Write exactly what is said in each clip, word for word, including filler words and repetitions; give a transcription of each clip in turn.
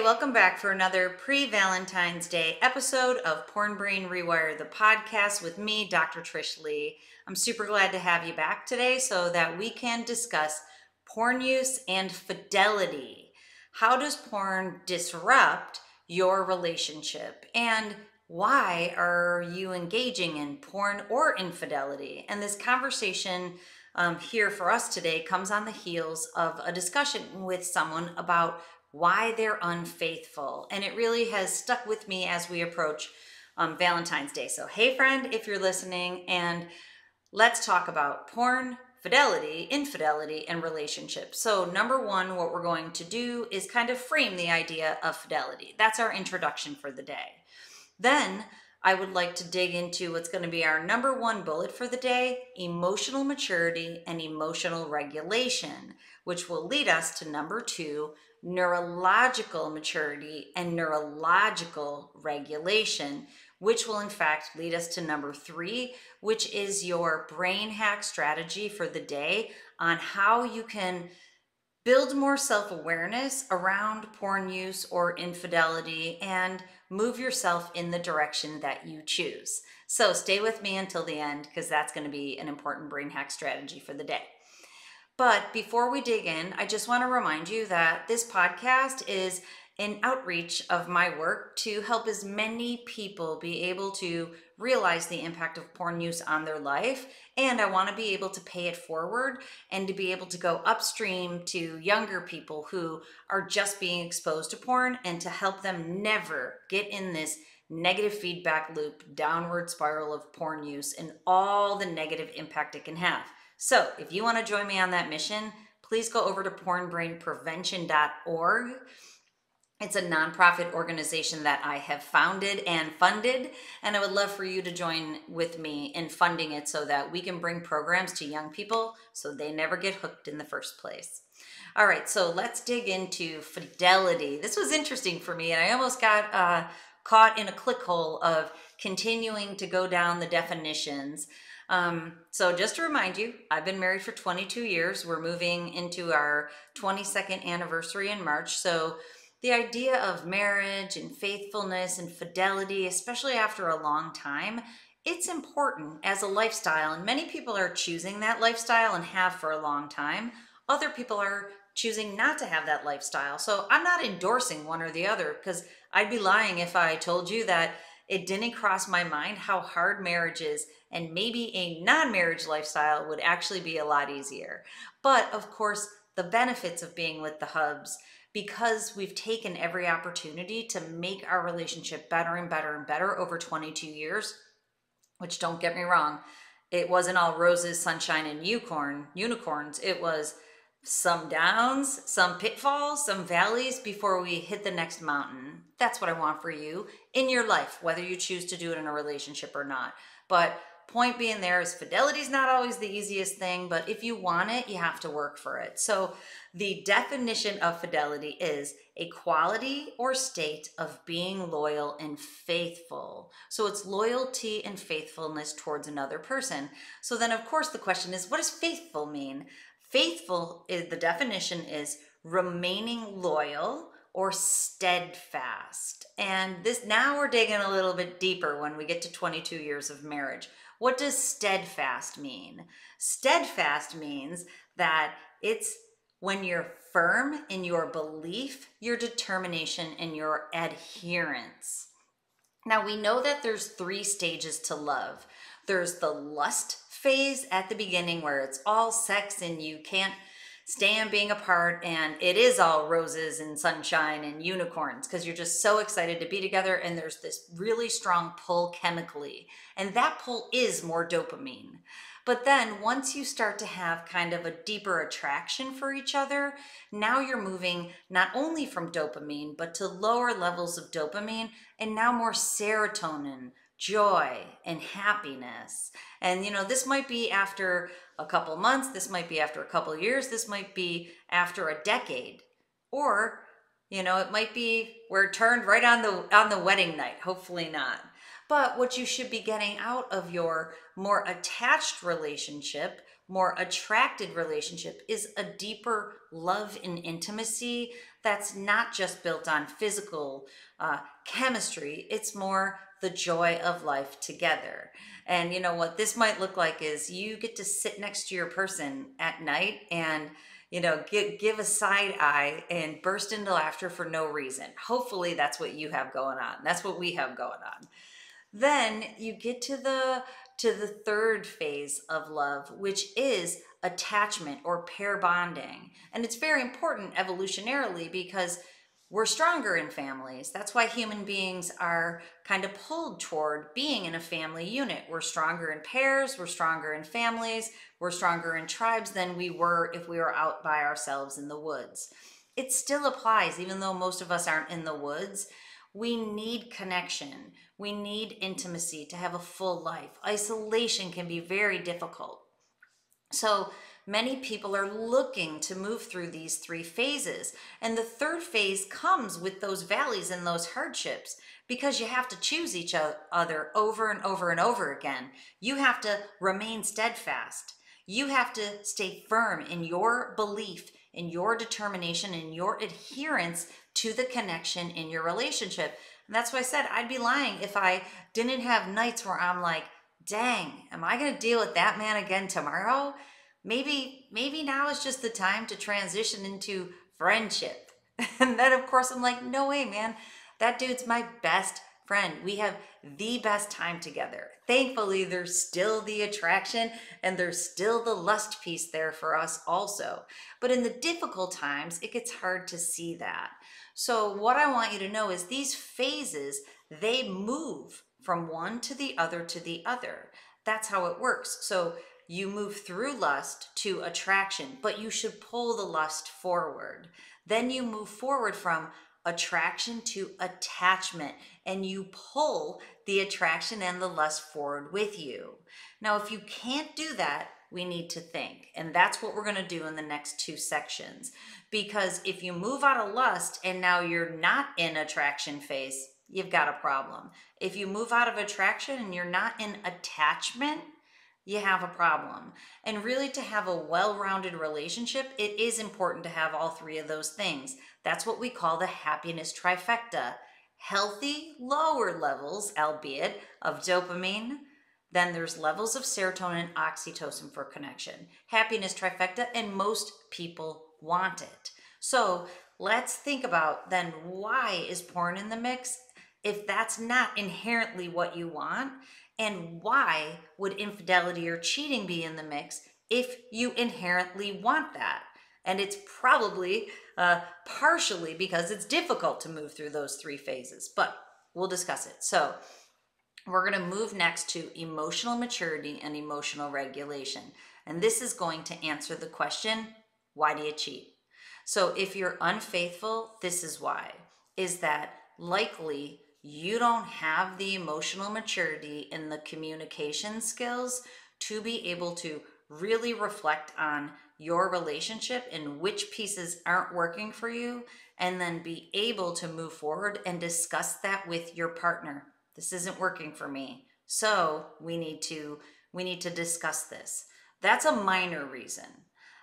Hey, welcome back for another pre-Valentine's Day episode of Porn Brain Rewire, the podcast with me, Doctor Trish Leigh. I'm super glad to have you back today so that we can discuss porn use and fidelity. How does porn disrupt your relationship? And why are you engaging in porn or infidelity? And this conversation um, here for us today comes on the heels of a discussion with someone about why they're unfaithful. And it really has stuck with me as we approach um, Valentine's Day. So hey friend, if you're listening, and let's talk about porn, fidelity, infidelity, and relationships. So number one, what we're going to do is kind of frame the idea of fidelity. That's our introduction for the day. Then I would like to dig into what's going to be our number one bullet for the day, emotional maturity and emotional regulation, which will lead us to number two, neurological maturity and neurological regulation, which will in fact lead us to number three, which is your brain hack strategy for the day on how you can build more self-awareness around porn use or infidelity and move yourself in the direction that you choose. So stay with me until the end, because that's going to be an important brain hack strategy for the day. But before we dig in, I just want to remind you that this podcast is an outreach of my work to help as many people be able to realize the impact of porn use on their life. And I want to be able to pay it forward and to be able to go upstream to younger people who are just being exposed to porn, and to help them never get in this negative feedback loop, downward spiral of porn use and all the negative impact it can have. So if you want to join me on that mission, please go over to porn brain prevention dot org. It's a nonprofit organization that I have founded and funded, and I would love for you to join with me in funding it so that we can bring programs to young people so they never get hooked in the first place. All right, so let's dig into fidelity. This was interesting for me, and I almost got uh, caught in a click hole of continuing to go down the definitions. Um, so just to remind you, I've been married for twenty-two years. We're moving into our twenty-second anniversary in March. So the idea of marriage and faithfulness and fidelity, especially after a long time, it's important as a lifestyle. And many people are choosing that lifestyle and have for a long time. Other people are choosing not to have that lifestyle. So I'm not endorsing one or the other, because I'd be lying if I told you that it didn't cross my mind how hard marriage is, and maybe a non-marriage lifestyle would actually be a lot easier. But of course, the benefits of being with the hubs, because we've taken every opportunity to make our relationship better and better and better over twenty-two years, which, don't get me wrong, it wasn't all roses, sunshine, and unicorn, unicorns. It was some downs, some pitfalls, some valleys before we hit the next mountain. That's what I want for you in your life, whether you choose to do it in a relationship or not. But point being there is fidelity is not always the easiest thing, but if you want it, you have to work for it. So the definition of fidelity is a quality or state of being loyal and faithful. So it's loyalty and faithfulness towards another person. So then of course the question is, what does faithful mean? Faithful is, the definition is remaining loyal or steadfast. And this, now we're digging a little bit deeper when we get to twenty-two years of marriage. What does steadfast mean? Steadfast means that it's when you're firm in your belief, your determination, and your adherence. Now we know that there's three stages to love. There's the lust phase at the beginning, where it's all sex and you can't stand being apart, and it is all roses and sunshine and unicorns because you're just so excited to be together, and there's this really strong pull chemically, and that pull is more dopamine. But then once you start to have kind of a deeper attraction for each other, now you're moving not only from dopamine but to lower levels of dopamine, and now more serotonin, joy, and happiness. And you know, this might be after a couple months, this might be after a couple years, this might be after a decade, or you know, it might be we're turned right on the on the wedding night. Hopefully not. But what you should be getting out of your more attached relationship more attracted relationship is a deeper love and intimacy that's not just built on physical uh, chemistry. It's more the joy of life together. And you know what this might look like is you get to sit next to your person at night and you know, give, give a side eye and burst into laughter for no reason. Hopefully that's what you have going on. That's what we have going on. Then you get to the, to the third phase of love, which is attachment or pair bonding. And it's very important evolutionarily because we're stronger in families. That's why human beings are kind of pulled toward being in a family unit. We're stronger in pairs, we're stronger in families, we're stronger in tribes than we were if we were out by ourselves in the woods. It still applies, even though most of us aren't in the woods. We need connection. We need intimacy to have a full life. Isolation can be very difficult. So many people are looking to move through these three phases. And the third phase comes with those valleys and those hardships because you have to choose each other over and over and over again. You have to remain steadfast. You have to stay firm in your belief, in your determination, in your adherence to the connection in your relationship. And that's why I said I'd be lying if I didn't have nights where I'm like, dang, am I going to deal with that man again tomorrow? Maybe, maybe now is just the time to transition into friendship. And then of course I'm like, no way, man, that dude's my best friend. We have the best time together. Thankfully, there's still the attraction and there's still the lust piece there for us also. But in the difficult times, it gets hard to see that. So what I want you to know is these phases, they move from one to the other to the other. That's how it works. So you move through lust to attraction, but you should pull the lust forward. Then you move forward from attraction to attachment, and you pull the attraction and the lust forward with you. Now, if you can't do that, we need to think. And that's what we're going to do in the next two sections. Because if you move out of lust and now you're not in attraction phase, you've got a problem. If you move out of attraction and you're not in attachment, you have a problem. And really, to have a well-rounded relationship, it is important to have all three of those things. That's what we call the happiness trifecta. Healthy, lower levels, albeit, of dopamine. Then there's levels of serotonin and oxytocin for connection. Happiness trifecta, and most people want it. So let's think about then, why is porn in the mix if that's not inherently what you want? And why would infidelity or cheating be in the mix if you inherently want that? And it's probably uh, partially because it's difficult to move through those three phases, but we'll discuss it. So we're going to move next to emotional maturity and emotional regulation. And this is going to answer the question, why do you cheat? So if you're unfaithful, this is why, is that likely you don't have the emotional maturity and the communication skills to be able to really reflect on your relationship and which pieces aren't working for you, and then be able to move forward and discuss that with your partner. This isn't working for me, so we need to we need to discuss this. That's a minor reason.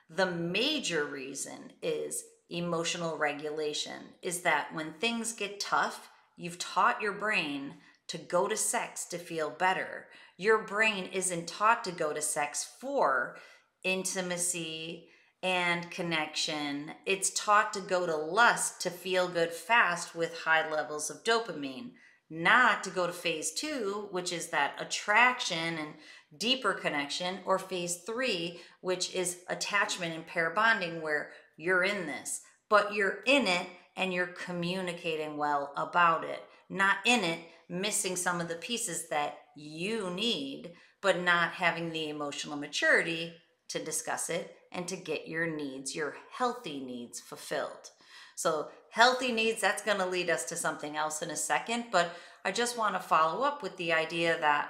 The major reason is emotional regulation, is that when things get tough, you've taught your brain to go to sex to feel better. Your brain isn't taught to go to sex for intimacy and connection. It's taught to go to lust to feel good fast with high levels of dopamine, not to go to phase two, which is that attraction and deeper connection, or phase three, which is attachment and pair bonding, where you're in this, but you're in it and you're communicating well about it, not in it, missing some of the pieces that you need, but not having the emotional maturity to discuss it and to get your needs, your healthy needs, fulfilled. So healthy needs, that's going to lead us to something else in a second, but I just want to follow up with the idea that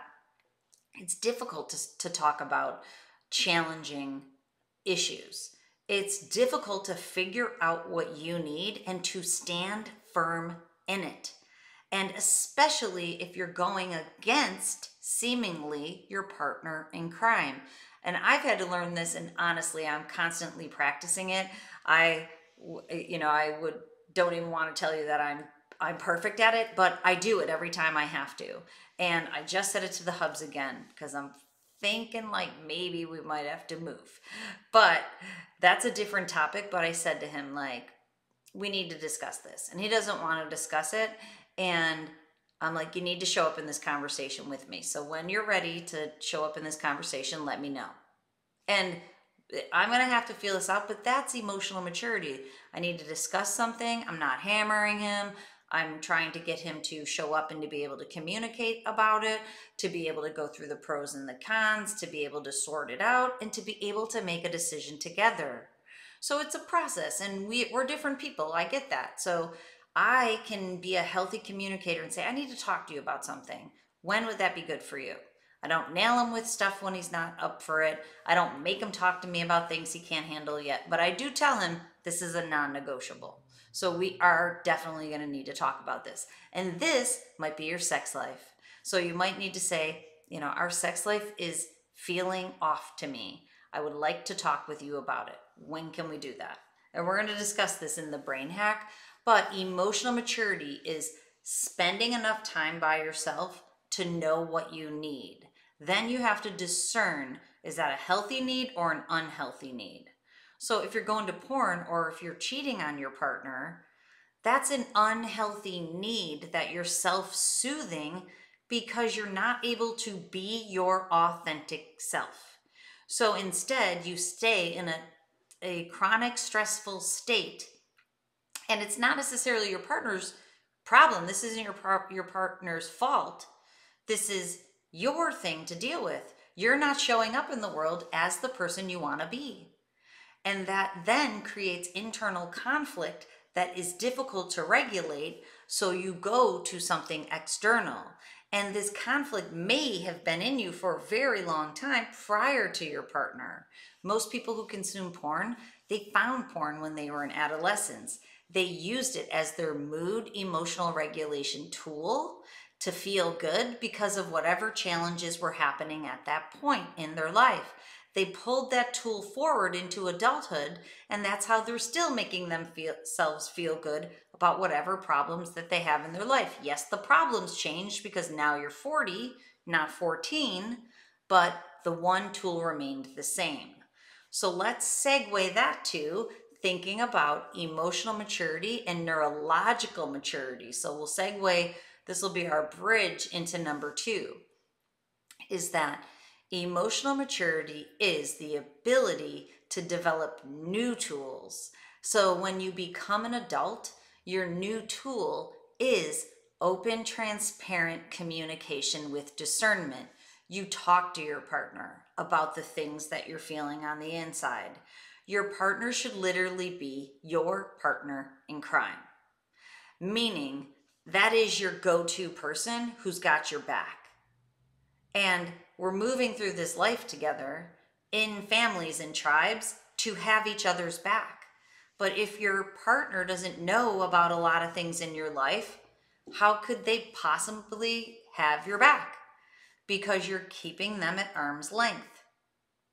it's difficult to, to talk about challenging issues. It's difficult to figure out what you need and to stand firm in it. And especially if you're going against, seemingly, your partner in crime. And I've had to learn this, and honestly, I'm constantly practicing it. I, you know, I would don't even want to tell you that I'm I'm perfect at it, but I do it every time I have to. And I just set it to the hubs again because I'm thinking like maybe we might have to move. But that's a different topic. But I said to him, like, we need to discuss this. And he doesn't want to discuss it. And I'm like, you need to show up in this conversation with me. So when you're ready to show up in this conversation, let me know. And I'm going to have to feel this out, but that's emotional maturity. I need to discuss something. I'm not hammering him. I'm trying to get him to show up and to be able to communicate about it, to be able to go through the pros and the cons, to be able to sort it out, and to be able to make a decision together. So it's a process, and we, we're different people. I get that. So I can be a healthy communicator and say, I need to talk to you about something. When would that be good for you? I don't nail him with stuff when he's not up for it. I don't make him talk to me about things he can't handle yet, but I do tell him this is a non-negotiable. So we are definitely going to need to talk about this. And this might be your sex life. So you might need to say, you know, our sex life is feeling off to me. I would like to talk with you about it. When can we do that? And we're going to discuss this in the brain hack, but emotional maturity is spending enough time by yourself to know what you need. Then you have to discern, is that a healthy need or an unhealthy need? So if you're going to porn or if you're cheating on your partner, that's an unhealthy need that you're self-soothing because you're not able to be your authentic self. So instead, you stay in a, a chronic stressful state, and it's not necessarily your partner's problem. This isn't your, par- your partner's fault. This is your thing to deal with. You're not showing up in the world as the person you want to be. And that then creates internal conflict that is difficult to regulate, so you go to something external. And this conflict may have been in you for a very long time prior to your partner. Most people who consume porn, they found porn when they were in adolescence. They used it as their mood emotional regulation tool to feel good because of whatever challenges were happening at that point in their life. They pulled that tool forward into adulthood, and that's how they're still making themselves feel good about whatever problems that they have in their life. Yes, the problems changed because now you're forty, not fourteen, but the one tool remained the same. So let's segue that to thinking about emotional maturity and neurological maturity. So we'll segue, this will be our bridge into number two, is that emotional maturity is the ability to develop new tools. So when you become an adult, your new tool is open, transparent communication with discernment. You talk to your partner about the things that you're feeling on the inside. Your partner should literally be your partner in crime, meaning that is your go-to person who's got your back. And we're moving through this life together in families and tribes to have each other's back. But if your partner doesn't know about a lot of things in your life, how could they possibly have your back? Because you're keeping them at arm's length.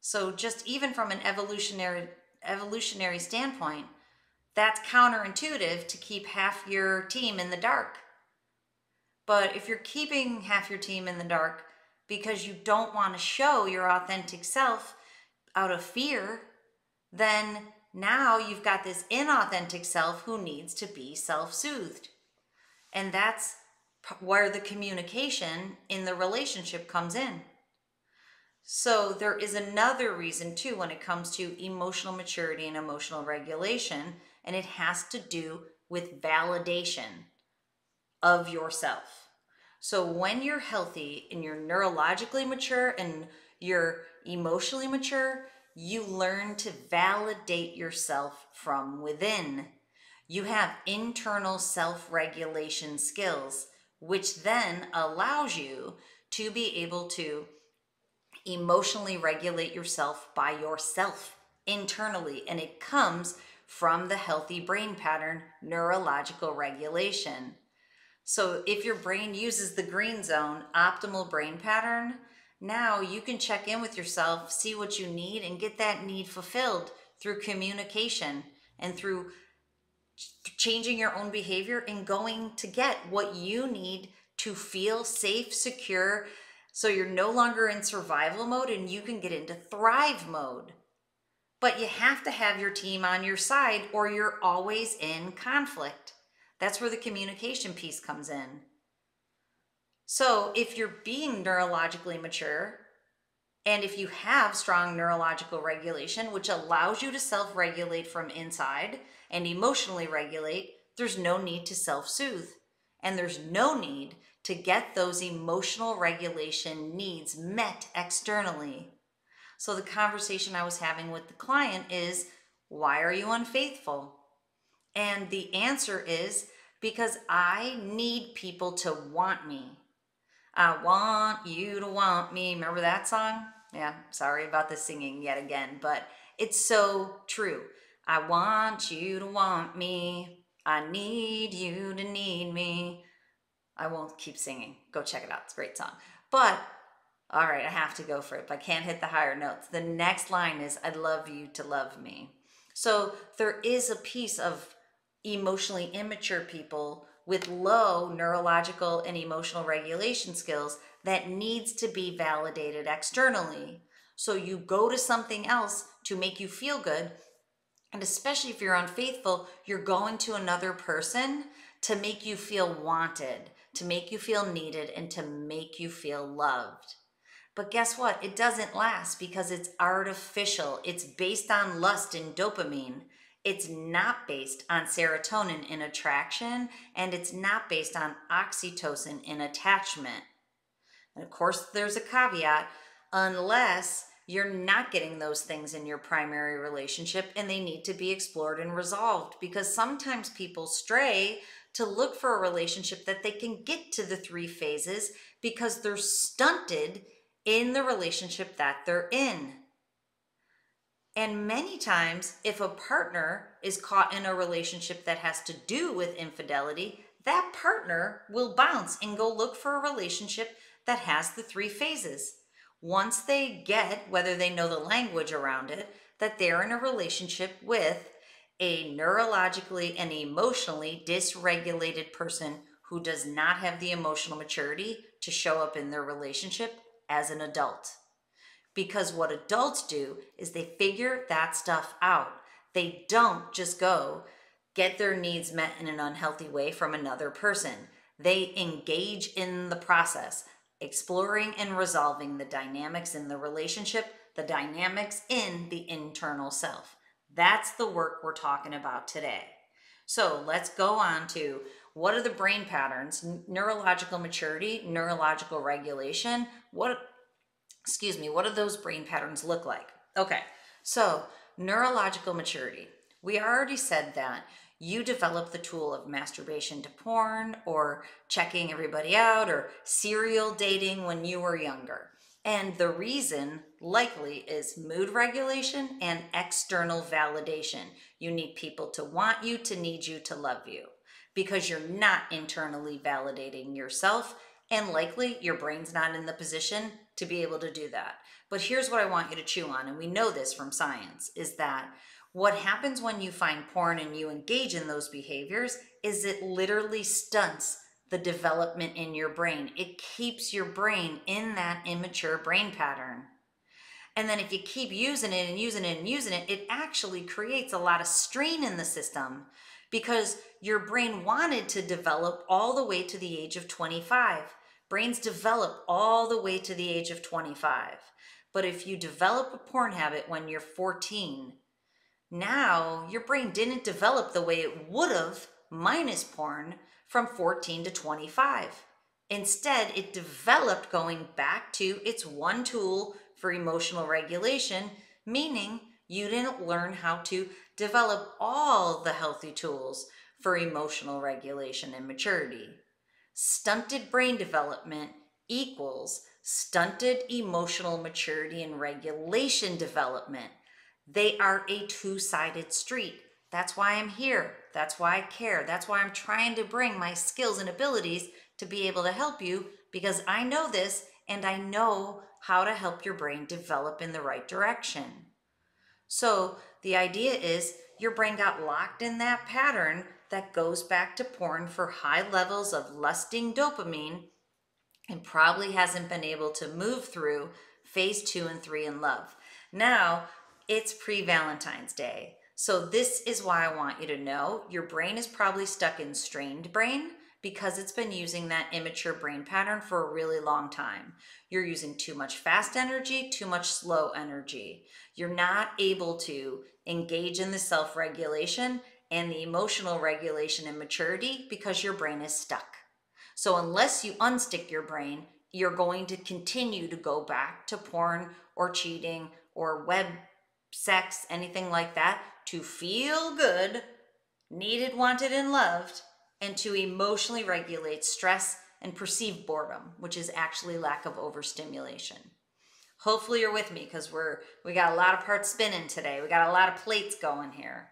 So just even from an evolutionary, evolutionary standpoint, that's counterintuitive to keep half your team in the dark. But if you're keeping half your team in the dark because you don't want to show your authentic self out of fear, then now you've got this inauthentic self who needs to be self-soothed. And that's where the communication in the relationship comes in. So there is another reason too when it comes to emotional maturity and emotional regulation, and it has to do with validation of yourself. So when you're healthy and you're neurologically mature and you're emotionally mature, you learn to validate yourself from within. You have internal self-regulation skills, which then allows you to be able to emotionally regulate yourself by yourself internally. And it comes from the healthy brain pattern, neurological regulation. So if your brain uses the green zone, optimal brain pattern, Now you can check in with yourself, see what you need, and get that need fulfilled through communication and through changing your own behavior and going to get what you need to feel safe, secure, so you're no longer in survival mode and you can get into thrive mode. But you have to have your team on your side or you're always in conflict. That's where the communication piece comes in. So if you're being neurologically mature, and if you have strong neurological regulation, which allows you to self-regulate from inside and emotionally regulate, there's no need to self-soothe. And there's no need to get those emotional regulation needs met externally. So the conversation I was having with the client is, why are you unfaithful? And the answer is, because I need people to want me. I want you to want me. Remember that song? Yeah, sorry about the singing yet again, but it's so true. I want you to want me. I need you to need me. I won't keep singing. Go check it out. It's a great song. But, all right, I have to go for it. If I can't hit the higher notes, the next line is, I'd love you to love me. So there is a piece of emotionally immature people with low neurological and emotional regulation skills that needs to be validated externally. So you go to something else to make you feel good. And especially if you're unfaithful, you're going to another person to make you feel wanted, to make you feel needed, and to make you feel loved. But guess what? It doesn't last because it's artificial. It's based on lust and dopamine. It's not based on serotonin in attraction, and it's not based on oxytocin in attachment. And of course, there's a caveat, unless you're not getting those things in your primary relationship and they need to be explored and resolved, because sometimes people stray to look for a relationship that they can get to the three phases because they're stunted in the relationship that they're in. And many times, if a partner is caught in a relationship that has to do with infidelity, that partner will bounce and go look for a relationship that has the three phases. Once they get, whether they know the language around it, that they're in a relationship with a neurologically and emotionally dysregulated person who does not have the emotional maturity to show up in their relationship as an adult. Because what adults do is they figure that stuff out. They don't just go get their needs met in an unhealthy way from another person. They engage in the process, exploring and resolving the dynamics in the relationship, the dynamics in the internal self. That's the work we're talking about today. So let's go on to, what are the brain patterns? Neurological maturity, neurological regulation. What Excuse me, what do those brain patterns look like? Okay, so neurological maturity. We already said that you develop the tool of masturbation to porn, or checking everybody out, or serial dating when you were younger. And the reason likely is mood regulation and external validation. You need people to want you, to need you, to love you, because you're not internally validating yourself. And likely your brain's not in the position to be able to do that. But here's what I want you to chew on, and we know this from science, is that what happens when you find porn and you engage in those behaviors is it literally stunts the development in your brain. It keeps your brain in that immature brain pattern. And then if you keep using it and using it and using it, it actually creates a lot of strain in the system, because your brain wanted to develop all the way to the age of twenty-five. Brains develop all the way to the age of twenty-five. But if you develop a porn habit when you're fourteen, now your brain didn't develop the way it would have minus porn from fourteen to twenty-five. Instead, it developed going back to its one tool for emotional regulation, meaning you didn't learn how to develop all the healthy tools for emotional regulation and maturity. Stunted brain development equals stunted emotional maturity and regulation development. They are a two-sided street. That's why I'm here. That's why I care. That's why I'm trying to bring my skills and abilities to be able to help you, because I know this and I know how to help your brain develop in the right direction. So the idea is your brain got locked in that pattern that goes back to porn for high levels of lusting dopamine and probably hasn't been able to move through phase two and three in love. Now, it's pre-Valentine's Day. So this is why I want you to know your brain is probably stuck in strained brain because it's been using that immature brain pattern for a really long time. You're using too much fast energy, too much slow energy. You're not able to engage in the self-regulation and the emotional regulation and maturity because your brain is stuck. So unless you unstick your brain, you're going to continue to go back to porn or cheating or web sex, anything like that, to feel good, needed, wanted, and loved, and to emotionally regulate stress and perceived boredom, which is actually lack of overstimulation. Hopefully you're with me because we're we got a lot of parts spinning today. We got a lot of plates going here.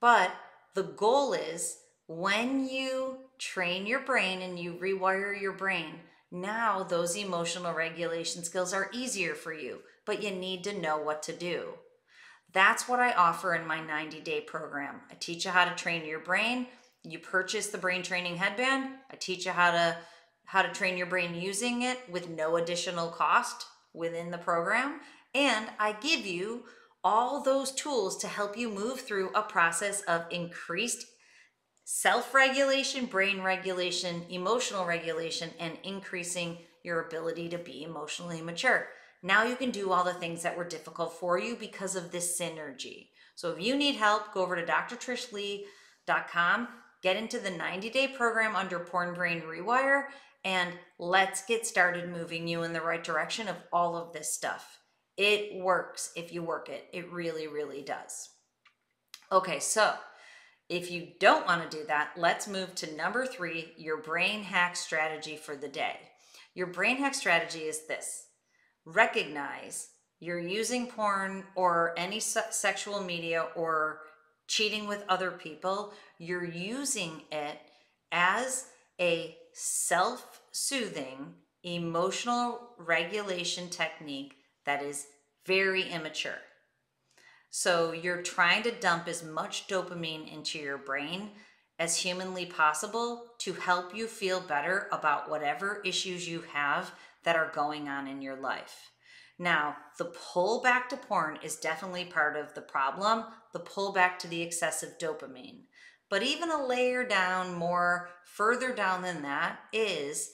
But the goal is when you train your brain and you rewire your brain, now those emotional regulation skills are easier for you, but you need to know what to do. That's what I offer in my ninety day program. I teach you how to train your brain. You purchase the brain training headband. I teach you how to, how to train your brain using it with no additional cost within the program. And I give you all those tools to help you move through a process of increased self-regulation, brain regulation, emotional regulation, and increasing your ability to be emotionally mature. Now you can do all the things that were difficult for you because of this synergy. So if you need help, go over to D R trish leigh dot com, get into the ninety day program under Porn Brain Rewire, and let's get started moving you in the right direction of all of this stuff. It works if you work it. It really, really does. Okay, so if you don't want to do that, let's move to number three, your brain hack strategy for the day. Your brain hack strategy is this. Recognize you're using porn or any sexual media or cheating with other people. You're using it as a self-soothing emotional regulation technique that is very immature. So you're trying to dump as much dopamine into your brain as humanly possible to help you feel better about whatever issues you have that are going on in your life. Now, the pull back to porn is definitely part of the problem, the pull back to the excessive dopamine. But even a layer down, more further down than that, is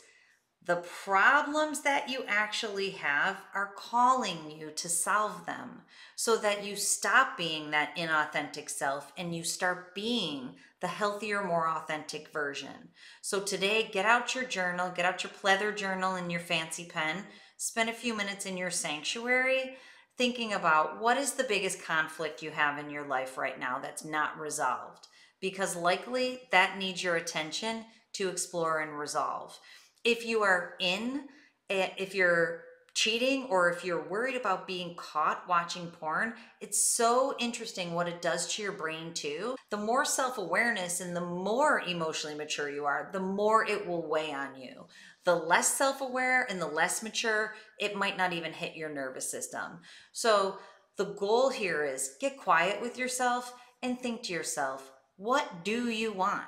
the problems that you actually have are calling you to solve them so that you stop being that inauthentic self and you start being the healthier, more authentic version. So today, get out your journal, get out your pleather journal and your fancy pen, spend a few minutes in your sanctuary thinking about what is the biggest conflict you have in your life right now that's not resolved, because likely that needs your attention to explore and resolve. If you are in, if you're cheating or if you're worried about being caught watching porn, it's so interesting what it does to your brain too. The more self-awareness and the more emotionally mature you are, the more it will weigh on you. The less self-aware and the less mature, it might not even hit your nervous system. So the goal here is get quiet with yourself and think to yourself, what do you want?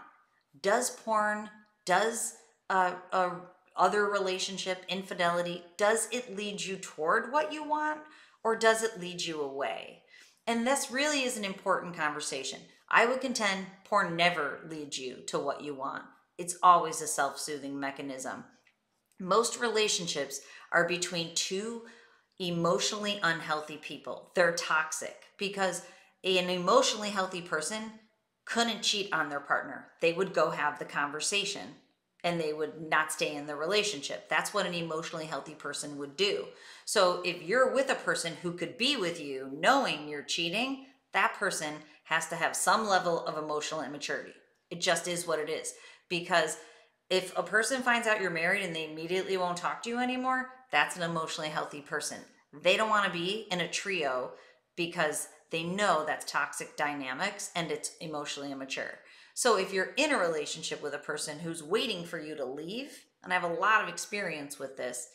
Does porn, does Uh, a other relationship, infidelity, does it lead you toward what you want or does it lead you away? And this really is an important conversation. I would contend porn never leads you to what you want. It's always a self-soothing mechanism. Most relationships are between two emotionally unhealthy people. They're toxic because an emotionally healthy person couldn't cheat on their partner. They would go have the conversation and they would not stay in the relationship. That's what an emotionally healthy person would do. So if you're with a person who could be with you knowing you're cheating, that person has to have some level of emotional immaturity. It just is what it is. Because if a person finds out you're married and they immediately won't talk to you anymore, that's an emotionally healthy person. They don't want to be in a trio because they know that's toxic dynamics and it's emotionally immature. So if you're in a relationship with a person who's waiting for you to leave, and I have a lot of experience with this,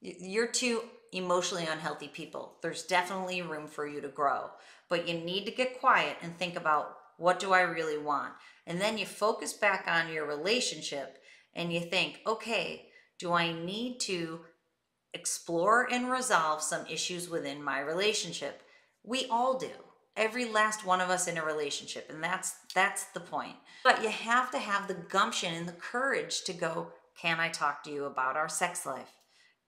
You're two emotionally unhealthy people. There's definitely room for you to grow, but you need to get quiet and think about, what do I really want? And then you focus back on your relationship and you think, okay, do I need to explore and resolve some issues within my relationship? We all do. Every last one of us in a relationship, and that's that's the point. But you have to have the gumption and the courage to go, can I talk to you about our sex life?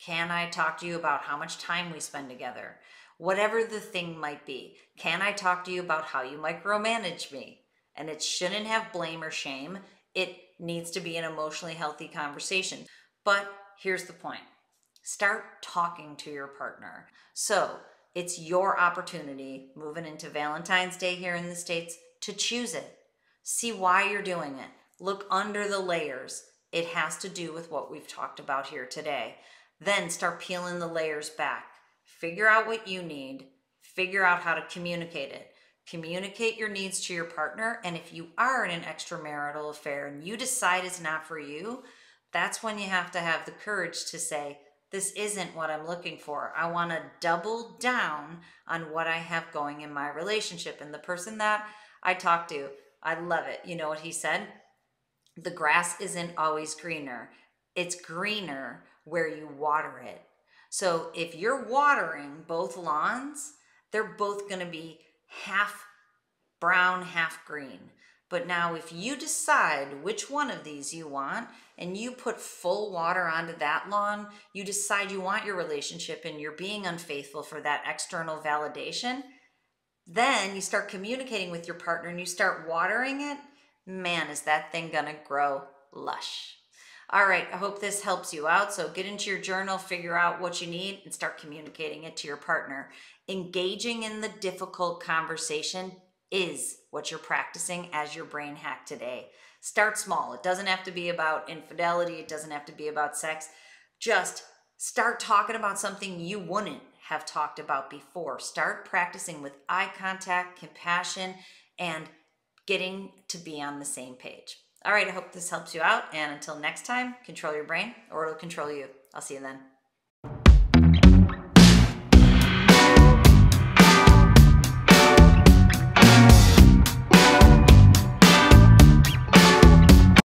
Can I talk to you about how much time we spend together? Whatever the thing might be. Can I talk to you about how you micromanage me? And it shouldn't have blame or shame. It needs to be an emotionally healthy conversation. But here's the point. Start talking to your partner. So it's your opportunity, moving into Valentine's Day here in the States, to choose it. See why you're doing it. Look under the layers. It has to do with what we've talked about here today. Then start peeling the layers back. Figure out what you need. Figure out how to communicate it. Communicate your needs to your partner. And if you are in an extramarital affair and you decide it's not for you, that's when you have to have the courage to say, this isn't what I'm looking for. I want to double down on what I have going in my relationship. And the person that I talked to, I love it. You know what he said? The grass isn't always greener. It's greener where you water it. So if you're watering both lawns, they're both going to be half brown, half green. But now if you decide which one of these you want and you put full water onto that lawn, you decide you want your relationship and you're being unfaithful for that external validation, then you start communicating with your partner and you start watering it. Man, is that thing going to grow lush. All right, I hope this helps you out. So get into your journal, figure out what you need, and start communicating it to your partner. Engaging in the difficult conversation is what you're practicing as your brain hack today. Start small. It doesn't have to be about infidelity. It doesn't have to be about sex. Just start talking about something you wouldn't have talked about before. Start practicing with eye contact, compassion, and getting to be on the same page. All right, I hope this helps you out. And until next time, control your brain or it'll control you. I'll see you then.